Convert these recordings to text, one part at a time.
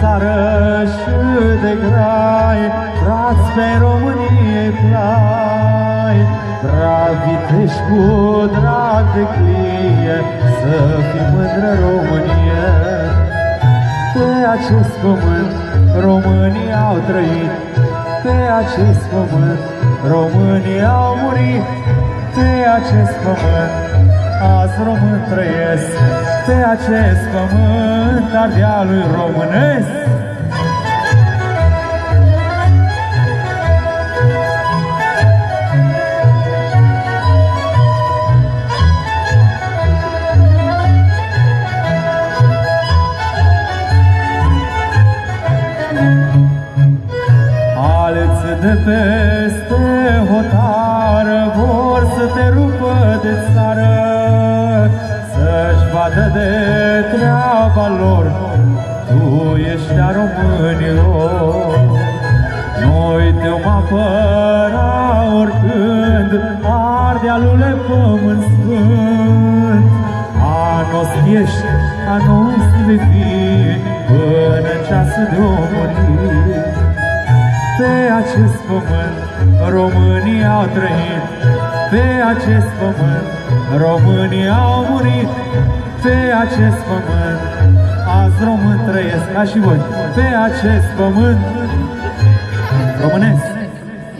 țară și de grai, frați pe Românie plai, bravitești cu drag de clie, să fii mândră Românie. Pe acest pământ românii au trăit, pe acest pământ românii au murit, pe acest pământ azi români trăiesc, pe acest pământ ardea lui românesc. Alți de peste hotară vor să te rupă de țară, să-și vadă de treaba lor, tu ești a românilor. Noi te-om apăra oricând, ardealule pământ sfânt, a nostru ești, a nostru vei fi, până în ceasul de omului. Pe acest pământ românii au trăit, pe acest pământ românii au murit, pe acest pământ azi români trăiesc, ca și voi, pe acest pământ românesc.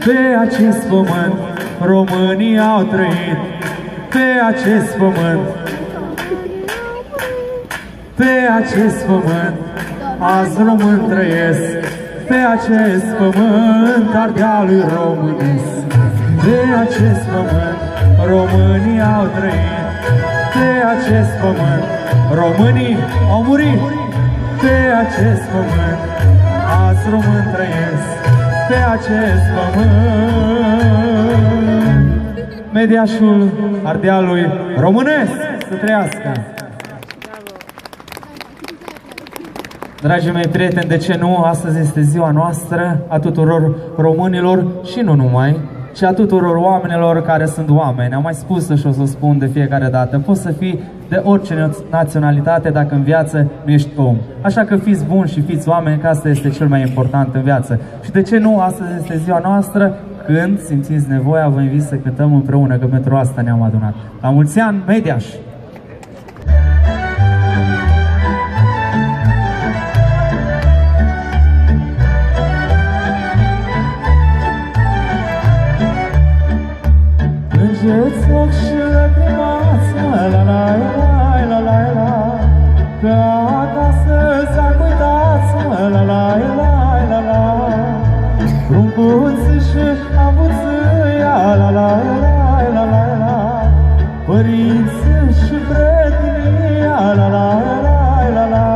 Pe acest pământ românii au trăit, pe acest pământ, pe acest pământ azi români trăiesc, pe acest pământ ardea lui românesc. Pe acest pământ românii au trăit, pe acest pământ românii au murit, pe acest pământ azi români trăiesc, pe acest pământ Mediașul ardea lui românesc. Să trăiască! Dragii mei prieteni, de ce nu? Astăzi este ziua noastră, a tuturor românilor și nu numai, și a tuturor oamenilor care sunt oameni. Am mai spus-o și o să o spun de fiecare dată. Poți să fii de orice naționalitate dacă în viață nu ești om. Așa că fiți buni și fiți oameni, că asta este cel mai important în viață. Și de ce nu? Astăzi este ziua noastră. Când simțiți nevoia, vă invit să cântăm împreună, că pentru asta ne-am adunat. La mulți ani, Mediaș! Îngheți ochi și lăcrimați, la-la-la-la-la-la-la, că acasă s-ar uitați, la-la-la-la-la-la, frumbuții și avuția, la-la-la-la-la-la, părinții și prietenii, la-la-la-la-la-la.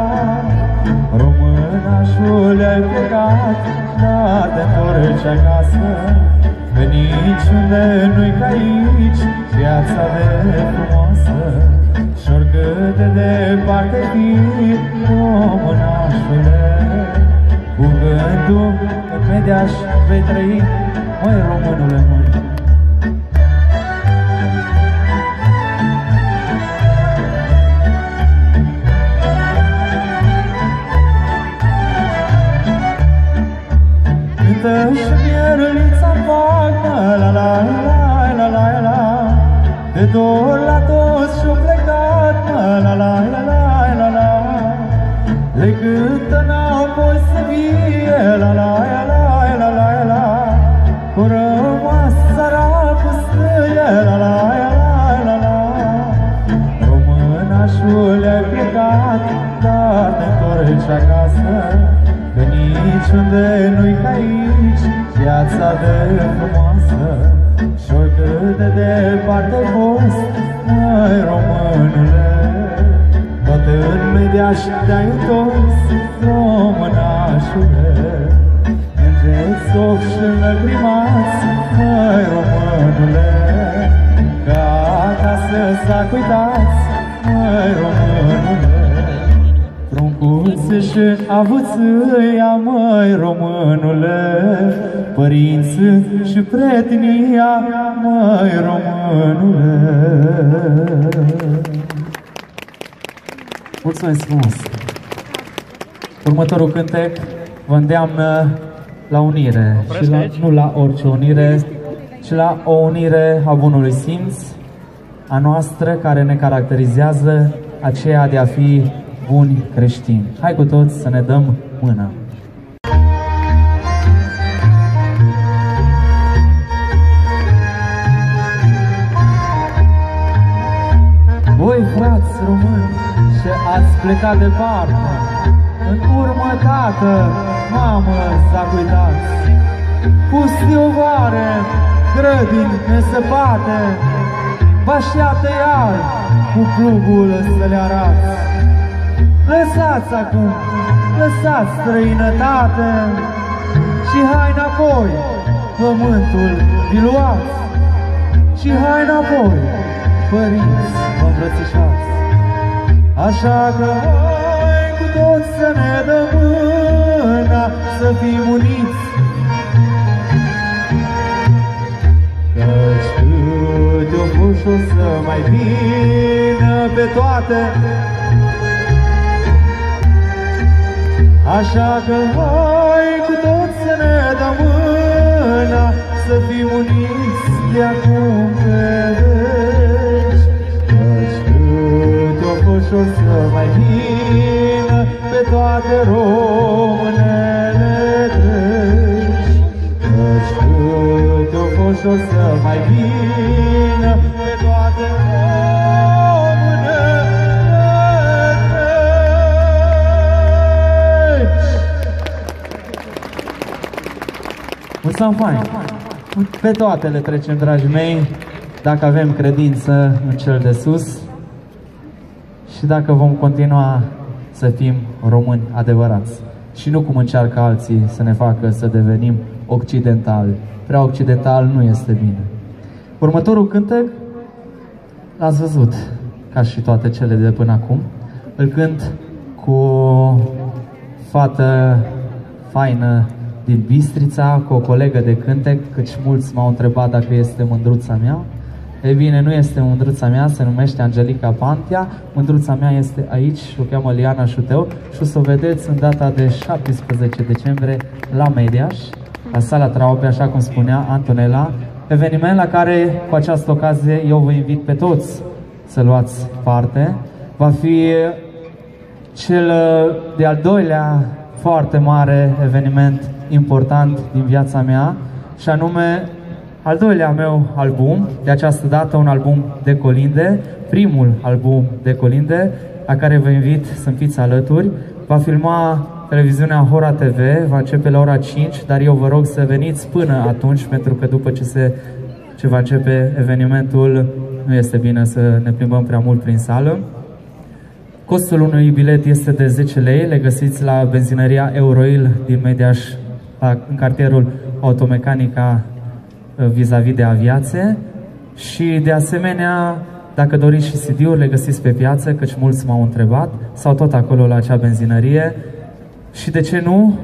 Românașul ai plecat, dar te-ntorci acasă, că niciunde nu-i ca aici, viața de frumoasă. Și-or cât de departe fii, românașule, cu gândul în Mediaș vei trăi, măi românule, măi. Cântă-și mierălița-n facă, la-la-la-la-la-la, de dor la toți și-o plecat, la-la-la-la-la-la, le cântă înapoi să vie, la-la-la-la-la-la, cu rămas țara pustâie, la-la-la-la-la-la. Românașul ai plecat, dar te-ntorci acasă, că niciunde nu-i ca aici, viața de frumoasă. Și-or cât de departe-ai fost, măi românule, tot în Mediaș te-ai întors, românașule. Îngeți ochi și lăcrimați, măi românule, că acasă s-ar uitați, măi românule. Fruncuțe și avuția, măi românule, părinții și prietenia, măi românule. Mulțumesc frumos! Următorul cântec vă îndeamnă la unire, și la, nu la orice unire, ci la o unire a bunului simț, a noastră care ne caracterizează, aceea de a fi buni creștini. Hai cu toți să ne dăm mâna! Voi, frați români, ce ați plecat de departe, în urmă, tată, mamă, s-ați uitat. Pustioare, grădini nesăpate, vă așteaptă iar cu plugul să le arăt. Lăsați acum, lăsați străinătate și hai înapoi, pământul vi luați. Și hai înapoi, părinți vă îmbrățișați. Așa că hai cu toți să ne dăm mâna, să fim uniți. Căci câte-o puși o să mai vină pe toate, așa că hai cu toți să ne dăm mâna, să fim uniți de acum pe veci. Căci câte-o puși o să mai vină pe toate românele treci. Căci câte-o puși o să mai vină pe toate Fine. Pe toate le trecem, dragii mei, dacă avem credință în cel de sus și dacă vom continua să fim români adevărați și nu cum încearcă alții să ne facă să devenim occidentali. Prea occidental nu este bine. Următorul cântec l-ați văzut, ca și toate cele de până acum. Îl cânt cu o fată faină din Bistrița, cu o colegă de cântec, căci mulți m-au întrebat dacă este mândruța mea. E bine, nu este mândruța mea, se numește Angelica Pantea. Mândruța mea este aici, o cheamă Liana Șuteu și o să o vedeți în data de 17 decembrie la Mediaș, la Sala Traube, așa cum spunea Antonela, eveniment la care, cu această ocazie, eu vă invit pe toți să luați parte. Va fi cel de-al doilea foarte mare eveniment important din viața mea și anume al doilea meu album, de această dată un album de colinde, primul album de colinde la care vă invit să fiți alături. Va filma televiziunea Hora TV, va începe la ora 5, dar eu vă rog să veniți până atunci, pentru că după ce va începe evenimentul nu este bine să ne plimbăm prea mult prin sală. Costul unui bilet este de 10 lei, le găsiți la benzinăria Euroil din Mediaș, în cartierul Automecanica vis-a-vis de aviație. Și de asemenea, dacă doriți și CD-uri, le găsiți pe piață, căci mulți m-au întrebat, sau tot acolo la acea benzinărie. Și de ce nu,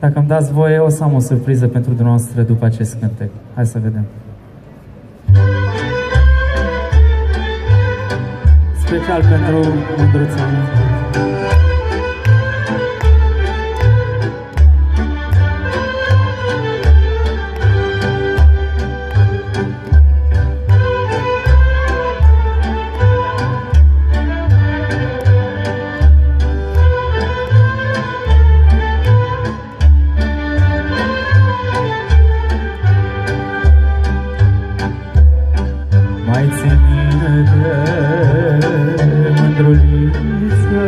dacă îmi dați voie, o să am o surpriză pentru dumneavoastră după acest cântec. Hai să vedem. Special pentru mândruța mea. Mai țin minte de mândruliță,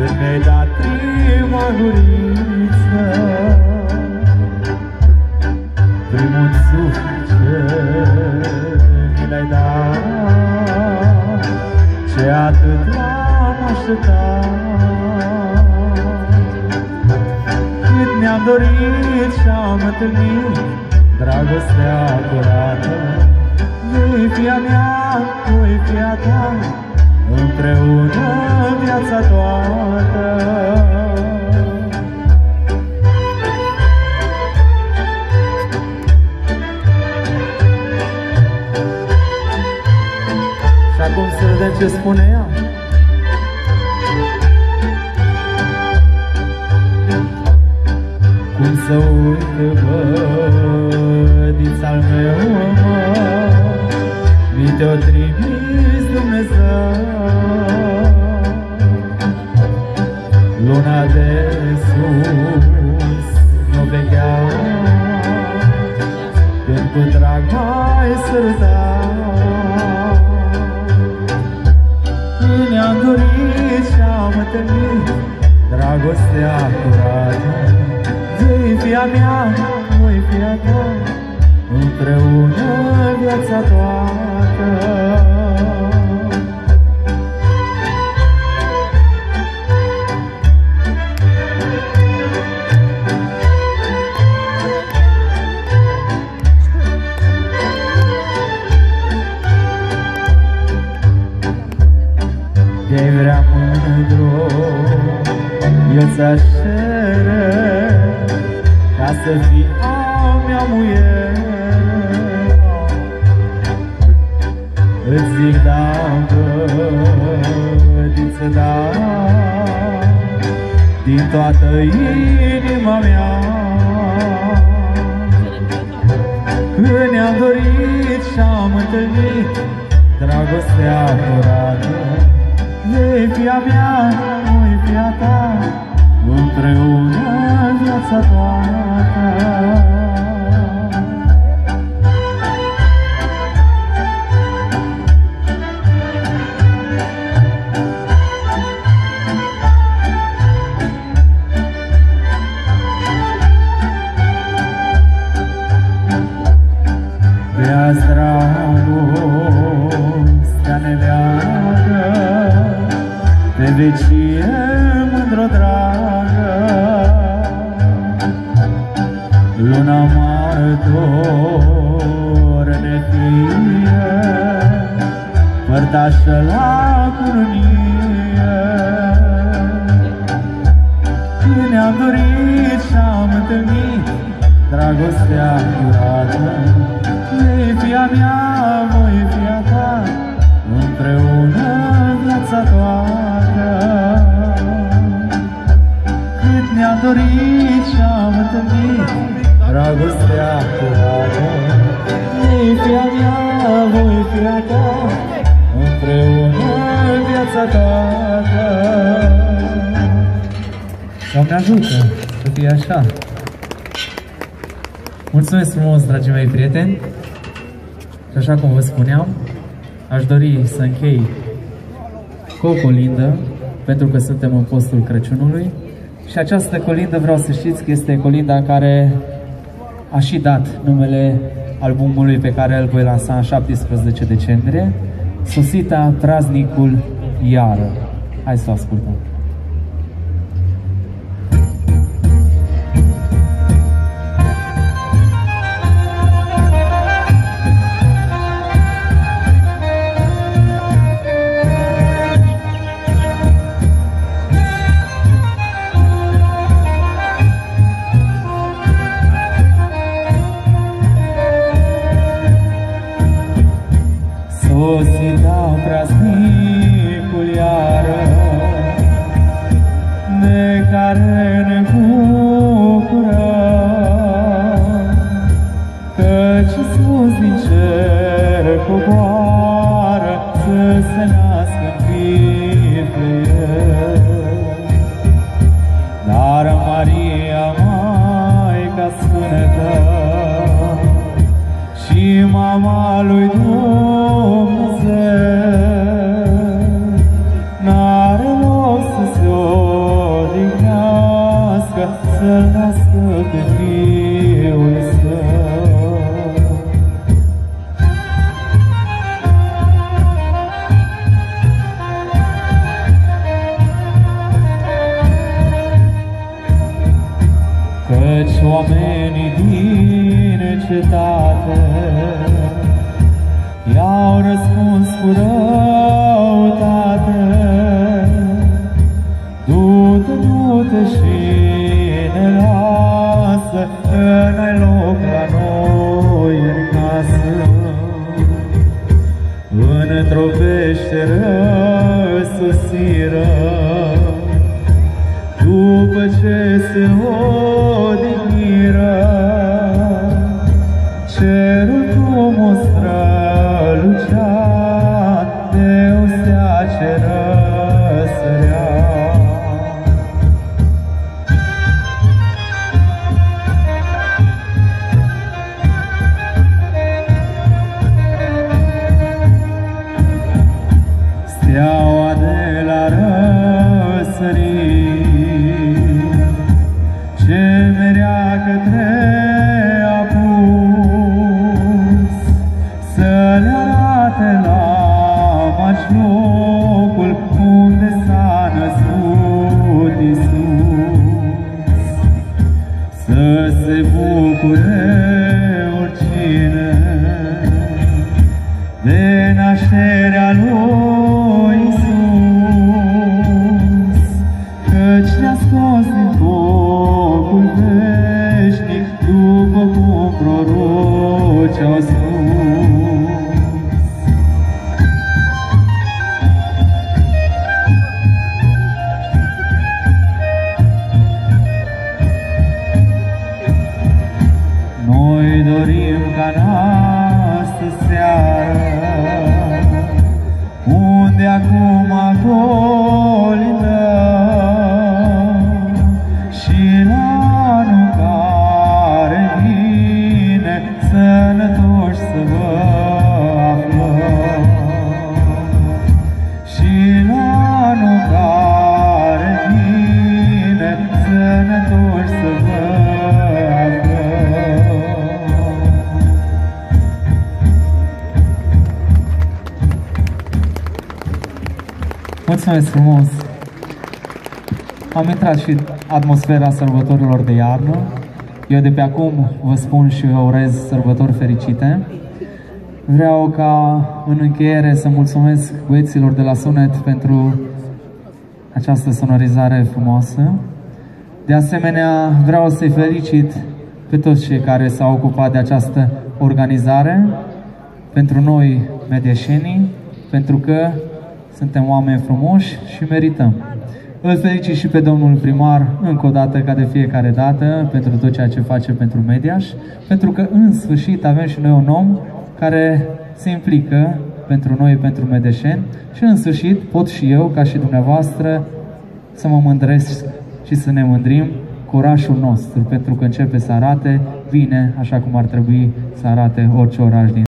când mi-ai dat prima guriță, primul suflet ce mi l-ai dat, ce atât l-am așteptat. Cât ne-am dorit și-am întâlnit dragostea curată, voi fi a mea, voi fi a ta, împreună viața toată. Și acum să vedem ce spune ea. Luna de sus nu vegea, când cu drag mai sărta, ne-am dorit și-am întâlnit dragostea curată. Nu-i fia mea, nu-i fia ta, împreună viața toată. Te-ai vrea mândru, eu ți-aș cere, ca să fii a mea muie. Îți zic da, vădiță, da, din toată inima mea. Când ne-am dorit și-am întâlnit dragostea curată, nu-i fia mea, nu-i fia ta, împreună viața toată. Vecie mândră dragă, luna mare dor ne fie, părtașă la curunie. Când ne-am dorit și-am întâlnit dragostea curată, nu-i fia mea, voi fia ta, împreună viața toată. Ne-am dorit și-am întâlnit dragostea curată, nu-i fia mea, voi fia ta, împreună viața toată. Doamne ajută să fie așa. Mulțumesc frumos, dragii mei prieteni. Și așa cum vă spuneam, aș dori să închei cu o colindă, pentru că suntem în postul Crăciunului. Și această colindă, vreau să știți că este colinda care a și dat numele albumului pe care îl voi lansa în 17 decembrie, Sosita praznicul iară. Hai să o ascultăm. Deu se aceră sărea. Mulțumesc frumos! Am intrat și atmosfera sărbătorilor de iarnă. Eu de pe acum vă spun și vă urez sărbători fericite. Vreau ca în încheiere să mulțumesc băieților de la Sunet pentru această sonorizare frumoasă. De asemenea, vreau să-i felicit pe toți cei care s-au ocupat de această organizare, pentru noi mediașenii, pentru că suntem oameni frumoși și merităm. Îl felicit și pe domnul primar, încă o dată, ca de fiecare dată, pentru tot ceea ce face pentru Mediaș, pentru că, în sfârșit, avem și noi un om care se implică pentru noi, pentru mediașeni, și, în sfârșit, pot și eu, ca și dumneavoastră, să mă mândresc și să ne mândrim cu orașul nostru, pentru că începe să arate bine, așa cum ar trebui să arate orice oraș din